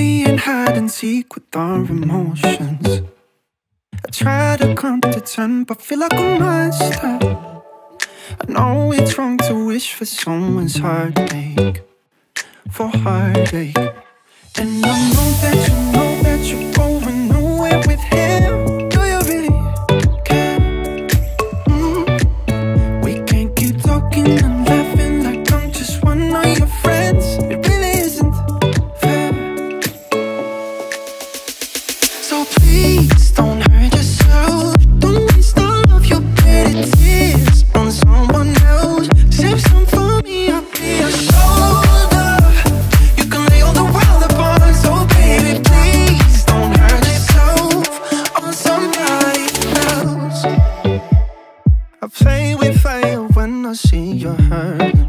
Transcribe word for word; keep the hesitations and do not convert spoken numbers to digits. playing hide and seek with our emotions. I try to come to terms, but feel like a monster. I know it's wrong to wish for someone's heartache, for heartache. And I know that you know that you're going nowhere with him. Do you really care? Mm-hmm. We can't keep talking and laughing like I'm just one of your friends. It really isn't fair. So please don't hurt yourself. Don't waste all of your bitter tears on someone else. Save some for me, I'll be a show. I play with fire when I see you're hurt.